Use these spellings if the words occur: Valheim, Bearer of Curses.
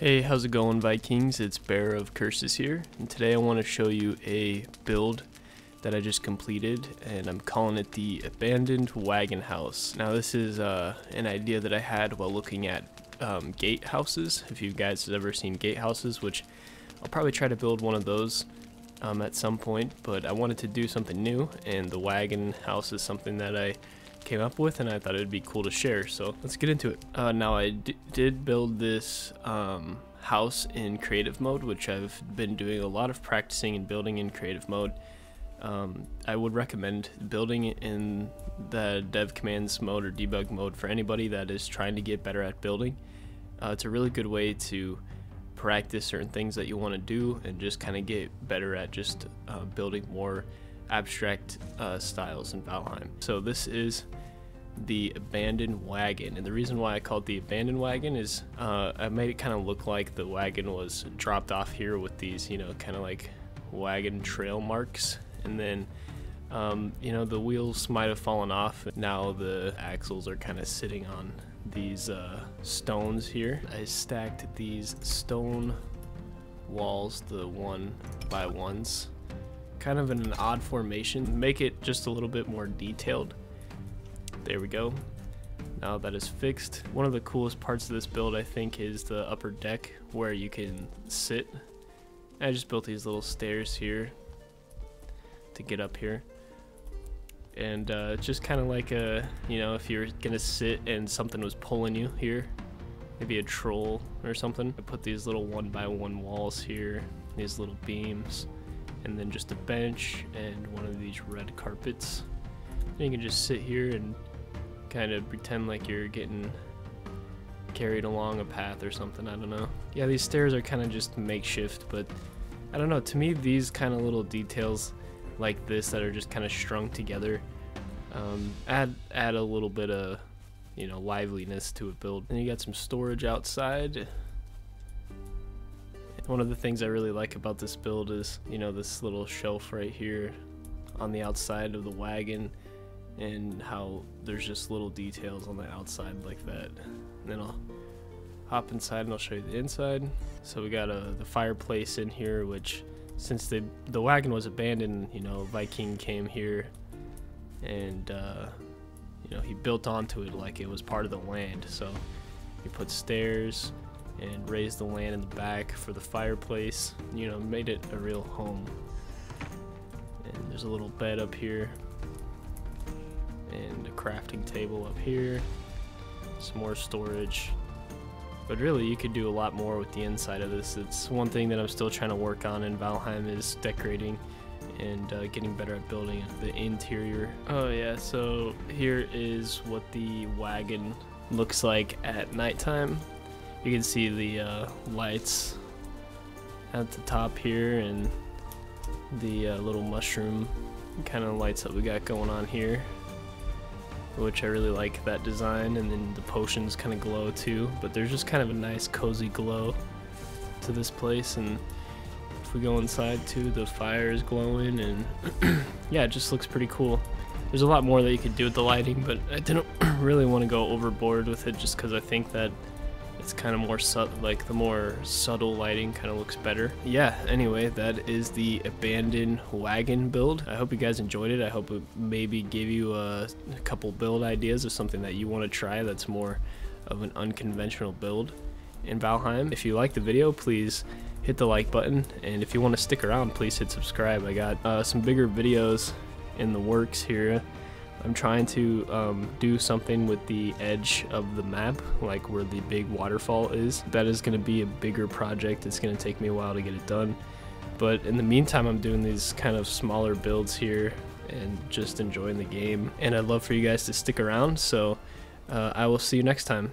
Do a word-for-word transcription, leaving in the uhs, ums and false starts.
Hey, how's it going, Vikings? It's Bearer of Curses here, and today I want to show you a build that I just completed, and I'm calling it the Abandoned Wagon House. Now this is uh, an idea that I had while looking at um, gatehouses. If you guys have ever seen gatehouses, which I'll probably try to build one of those um, at some point, but I wanted to do something new, and the wagon house is something that I came up with, and I thought it would be cool to share, so let's get into it. Uh, now I did build this um, house in creative mode, which I've been doing a lot of practicing and building in creative mode. Um, I would recommend building in the dev commands mode or debug mode for anybody that is trying to get better at building. Uh, it's a really good way to practice certain things that you want to do and just kind of get better at just uh, building more abstract uh, styles in Valheim. So this is the abandoned wagon, and the reason why I called it the abandoned wagon is uh, I made it kind of look like the wagon was dropped off here with these, you know, kind of like wagon trail marks, and then um, you know, the wheels might have fallen off. Now the axles are kind of sitting on these uh, stones here. I stacked these stone walls, the one by ones, kind of in an odd formation, make it just a little bit more detailed. There we go. Now that is fixed. One of the coolest parts of this build, I think, is the upper deck where you can sit. I just built these little stairs here to get up here, and uh, it's just kind of like a, you know, if you're gonna sit and something was pulling you here, maybe a troll or something. I put these little one by one walls here, these little beams, and then just a bench and one of these red carpets. And you can just sit here and kind of pretend like you're getting carried along a path or something, I don't know. Yeah, these stairs are kind of just makeshift, but I don't know, to me these kind of little details like this that are just kind of strung together um, add, add a little bit of, you know, liveliness to a build. And you got some storage outside. One of the things I really like about this build is, you know, this little shelf right here on the outside of the wagon, and how there's just little details on the outside like that. And then I'll hop inside and I'll show you the inside. So we got a, the fireplace in here, which since the, the wagon was abandoned, you know, Viking came here and, uh, you know, he built onto it like it was part of the land. So he put stairs and raised the land in the back for the fireplace, you know, made it a real home. And there's a little bed up here, and a crafting table up here, some more storage. But really, you could do a lot more with the inside of this. It's one thing that I'm still trying to work on in Valheim, is decorating and uh, getting better at building the interior. Oh yeah, so here is what the wagon looks like at nighttime. You can see the uh, lights at the top here, and the uh, little mushroom kind of lights that we got going on here, which I really like that design. And then the potions kind of glow too, but there's just kind of a nice cozy glow to this place. And if we go inside too, the fire is glowing, and yeah, it just looks pretty cool. There's a lot more that you could do with the lighting, but I didn't really want to go overboard with it, just because I think that it's kind of more subtle, like the more subtle lighting kind of looks better. Yeah, anyway, that is the abandoned wagon build. I hope you guys enjoyed it. I hope it maybe gave you a, a couple build ideas of something that you want to try that's more of an unconventional build in Valheim. If you like the video, please hit the like button, and if you want to stick around, please hit subscribe. I got uh, some bigger videos in the works here. I'm trying to um, do something with the edge of the map, like where the big waterfall is. That is going to be a bigger project. It's going to take me a while to get it done. But in the meantime, I'm doing these kind of smaller builds here and just enjoying the game. And I'd love for you guys to stick around, so uh, I will see you next time.